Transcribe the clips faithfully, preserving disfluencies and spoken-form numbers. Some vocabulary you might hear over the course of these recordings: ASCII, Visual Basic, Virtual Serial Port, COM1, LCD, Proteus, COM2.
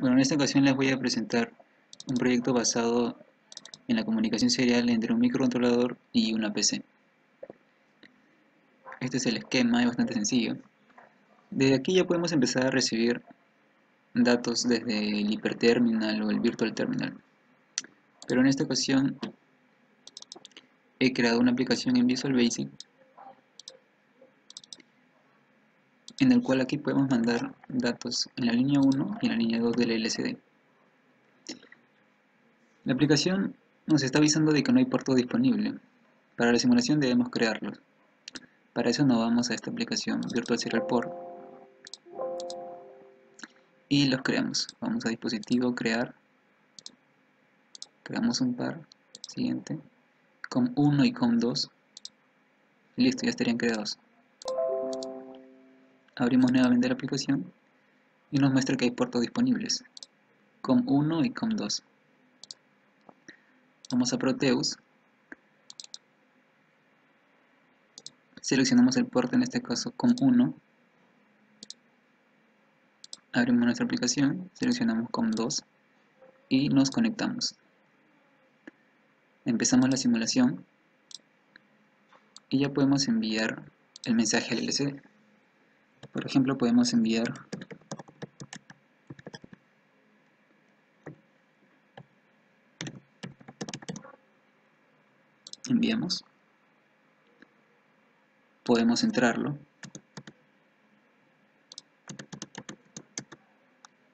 Bueno, en esta ocasión les voy a presentar un proyecto basado en la comunicación serial entre un microcontrolador y una P C. Este es el esquema, es bastante sencillo. Desde aquí ya podemos empezar a recibir datos desde el hiperterminal o el virtual terminal. Pero en esta ocasión he creado una aplicación en Visual Basic en el cual aquí podemos mandar datos en la línea uno y en la línea dos del L C D. La aplicación nos está avisando de que no hay puerto disponible. Para la simulación debemos crearlos. Para eso nos vamos a esta aplicación Virtual Serial Port y los creamos. Vamos a dispositivo, crear, creamos un par, siguiente, com uno y com dos, y listo, ya estarían creados. Abrimos nuevamente la aplicación y nos muestra que hay puertos disponibles, com uno y com dos. Vamos a Proteus, seleccionamos el puerto, en este caso com uno, abrimos nuestra aplicación, seleccionamos com dos y nos conectamos. Empezamos la simulación y ya podemos enviar el mensaje al L C D. Por ejemplo, podemos enviar enviamos podemos entrarlo,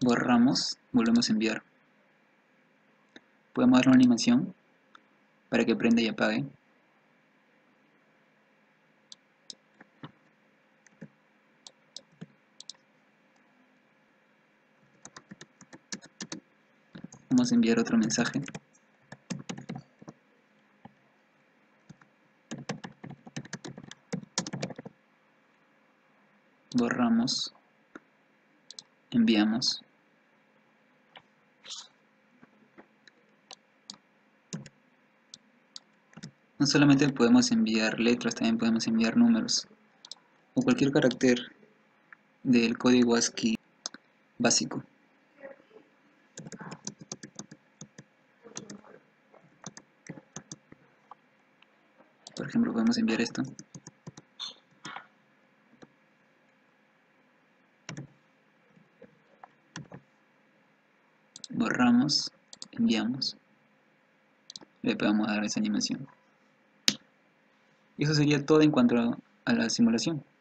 borramos, volvemos a enviar, podemos dar una animación para que prenda y apague. Vamos a enviar otro mensaje. Borramos. Enviamos. No solamente podemos enviar letras, también podemos enviar números o cualquier carácter del código ASCII básico. Por ejemplo, podemos enviar esto. Borramos, enviamos. Le podemos dar esa animación. Y eso sería todo en cuanto a la simulación.